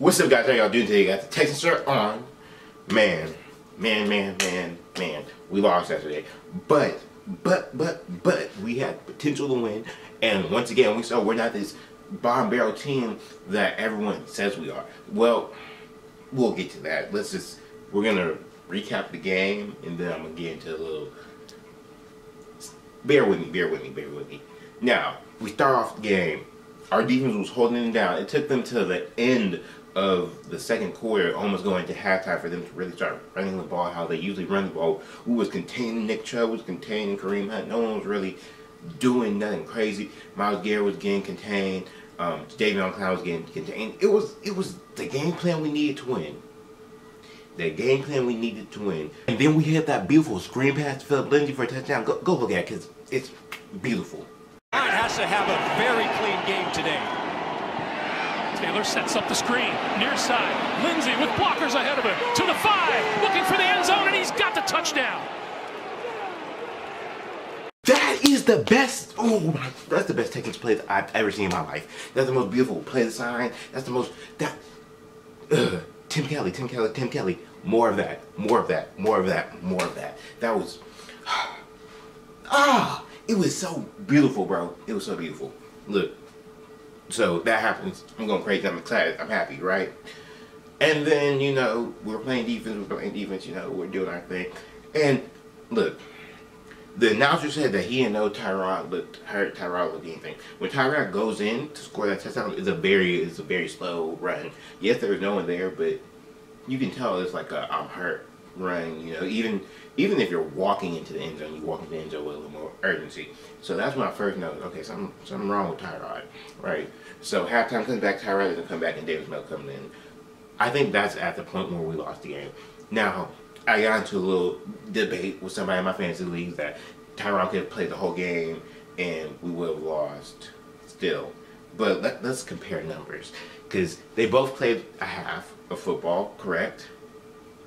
What's up, guys? How y'all doing today? Got the Texans shirt on. Man. We lost yesterday. But we had potential to win. And once again, we saw we're not this bomb barrel team that everyone says we are. Well, we'll get to that. We're gonna recap the game, and then I'm gonna get into a little. Bear with me. Now, we start off the game. Our defense was holding them down. It took them to the end of the second quarter, almost going to halftime, for them to really start running the ball how they usually run the ball. We was containing Nick Chubb, was containing Kareem Hunt. No one was really doing nothing crazy. Myles Garrett was getting contained. Davion Clown was getting contained. It was the game plan we needed to win. And then we had that beautiful screen pass to Philip Lindsay for a touchdown. Go look at it, because it's beautiful. Hunt has to have a very clean game today. Taylor sets up the screen, near side. Lindsay with blockers ahead of him, to the 5, looking for the end zone, and he's got the touchdown. That is the best, that's the best Texans play that I've ever seen in my life. That's the most beautiful play design. That's the most, Tim Kelly. More of that. That was, it was so beautiful, bro. It was so beautiful. Look, so that happens. I'm going crazy. I'm excited. I'm happy, right? And then, you know, we're playing defense, you know, we're doing our thing. And look, the announcer said that he didn't know Tyrod looked anything. When Tyrod goes in to score that touchdown, it's a very slow run. Yes, there was no one there, but you can tell it's like a I'm hurt run. You know, even if you're walking into the end zone, you walk into the end zone with a little more urgency. So that's when I first noticed, okay, something wrong with Tyrod, right? So halftime comes back, Tyrod doesn't come back, and Davis Mills comes in. I think that's at the point where we lost the game. Now, I got into a little debate with somebody in my fantasy league that Tyrod could have played the whole game and we would have lost still. But let's compare numbers, because they both played a half of football, correct?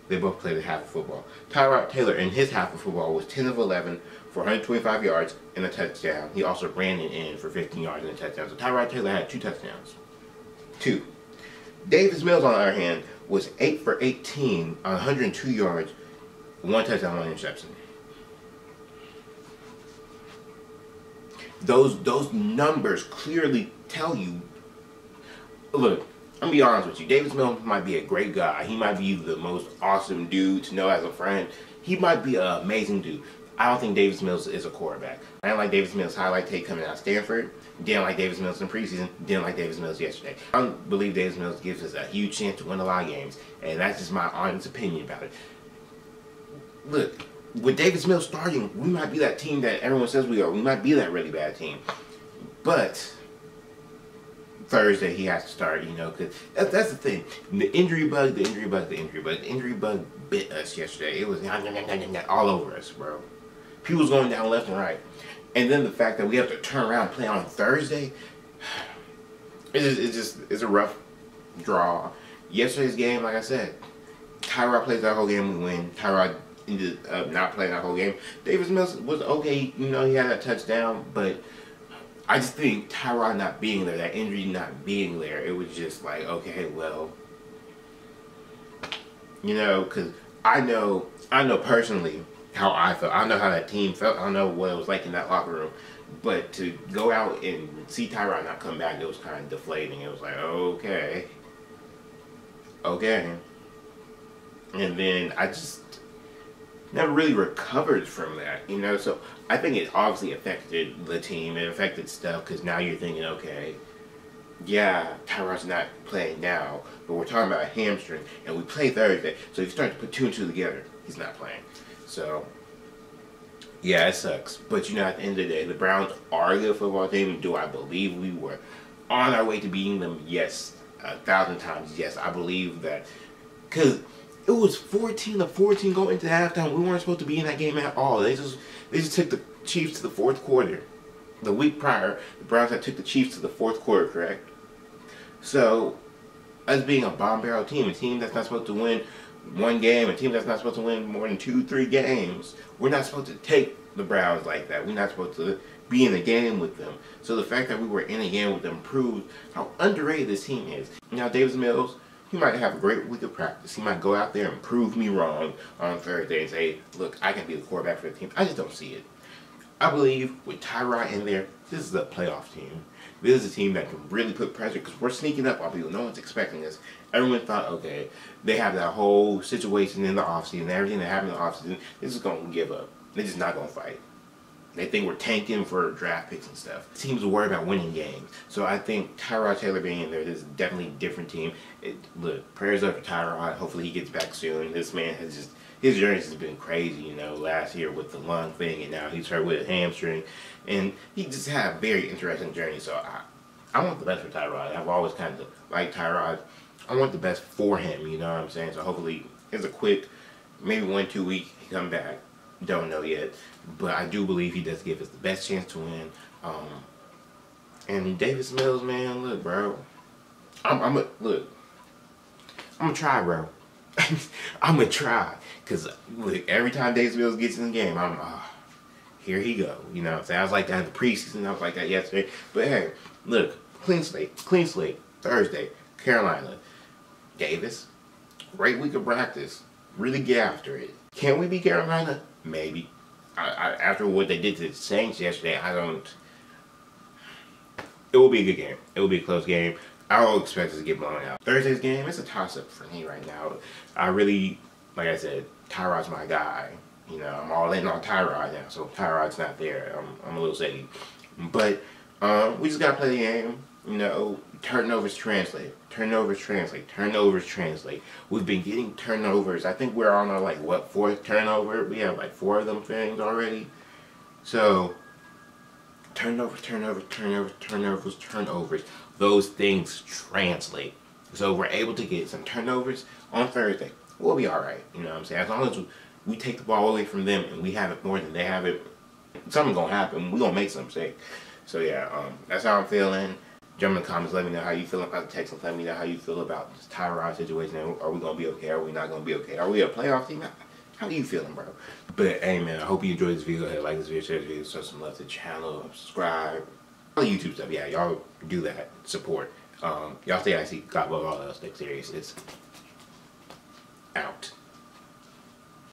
They both played a half of football. Tyrod Taylor in his half of football was 10 of 11 for 125 yards and a touchdown. He also ran it in for 15 yards and a touchdown. So Tyrod Taylor had 2 touchdowns. 2. Davis Mills, on the other hand, was 8 for 18 on 102 yards, 1 touchdown, 1 interception. Those numbers clearly tell you. Look, I'm gonna be honest with you, Davis Mills might be a great guy. He might be the most awesome dude to know as a friend. He might be an amazing dude. I don't think Davis Mills is a quarterback. I didn't like Davis Mills' highlight tape coming out of Stanford. Didn't like Davis Mills in preseason. Didn't like Davis Mills yesterday. I don't believe Davis Mills gives us a huge chance to win a lot of games. And that's just my honest opinion about it. Look, with Davis Mills starting, we might be that team that everyone says we are. We might be that really bad team. But Thursday he has to start, you know, because that's the thing. The injury bug bit us yesterday. It was all over us, bro. People's going down left and right. And then the fact that we have to turn around and play on Thursday, it's a rough draw. Yesterday's game, like I said, Tyrod plays that whole game, we win. Tyrod ended up not playing that whole game. Davis Mills was okay, you know, he had a touchdown, but I just think Tyrod not being there, that injury not being there, it was just like, okay, well, you know, because I know personally how I felt. I know how that team felt. I know what it was like in that locker room. But to go out and see Tyrod not come back, it was kind of deflating. It was like, okay. And then I just never really recovered from that, you know. So I think it obviously affected the team. It affected stuff, because now you're thinking, okay, yeah, Tyrod's not playing now, but we're talking about a hamstring, and we play Thursday. So you start to put 2 and 2 together. He's not playing. So yeah, it sucks. But you know, at the end of the day, the Browns are a good football team. Do I believe we were on our way to beating them? Yes, 1,000 times. Yes, I believe that, because it was 14 to 14 going into halftime. We weren't supposed to be in that game at all. They just took the Chiefs to the fourth quarter. The week prior, the Browns had took the Chiefs to the fourth quarter, correct? So, us being a bomb barrel team, a team that's not supposed to win one game, a team that's not supposed to win more than 2-3 games, we're not supposed to take the Browns like that. We're not supposed to be in the game with them. So the fact that we were in the game with them proves how underrated this team is. Now, Davis Mills, He might have a great week of practice. He might go out there and prove me wrong on Thursday and say, look, I can be the quarterback for the team. I just don't see it. I believe with Tyrod in there, this is a playoff team. This is a team that can really put pressure because we're sneaking up on people. No one's expecting us. Everyone thought, okay, they have that whole situation in the offseason, everything that happened in the offseason. This is going to give up. They're just not going to fight. They think we're tanking for draft picks and stuff. Teams worry about winning games. So I think Tyrod Taylor being in there, this is definitely a different team. Look, prayers up for Tyrod. Hopefully he gets back soon. This man has just, his journey has been crazy, you know, last year with the lung thing and now he's hurt with a hamstring. And he just had a very interesting journey. So I want the best for Tyrod. I've always kind of liked Tyrod. I want the best for him, you know what I'm saying? So hopefully it's a quick, maybe 1-2 week, he come back. Don't know yet, but I do believe he does give us the best chance to win. And Davis Mills, man, look, bro. I'm gonna try, bro. I'm gonna try, cause look, every time Davis Mills gets in the game, I'm here he go. You know what I'm saying? I was like that in the preseason. I was like that yesterday. But hey, look, clean slate, Thursday, Carolina, Davis, great week of practice. Really get after it. Can we beat Carolina? Maybe. After what they did to the Saints yesterday, I don't... It will be a good game. It will be a close game. I don't expect us to get blown out. Thursday's game, it's a toss-up for me right now. I really, like I said, Tyrod's my guy. You know, I'm all in on Tyrod now, so Tyrod's not there. I'm a little shady. But we just got to play the game. You know, turnovers translate. Turnovers translate. Turnovers translate. We've been getting turnovers. I think we're on our, like, what, 4th turnover? We have, like, 4 of them things already. So, turnovers. Those things translate. So, we're able to get some turnovers on Thursday. We'll be all right. You know what I'm saying? As long as we take the ball away from them and we have it more than they have it, something's going to happen. We're going to make some mistake. So, yeah, that's how I'm feeling. Jump in the comments, let me know how you feel about the Texans. Let me know how you feel about this Tyrod situation. Are we going to be okay? Are we not going to be okay? Are we a playoff team? How are you feeling, bro? But, hey, man, I hope you enjoyed this video. Go ahead, like this video, share this video, show some love to the channel, subscribe. All the YouTube stuff, yeah, y'all do that. Support. Y'all stay icy. God love all else. Stay serious. It's out.